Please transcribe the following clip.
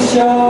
Shall we show?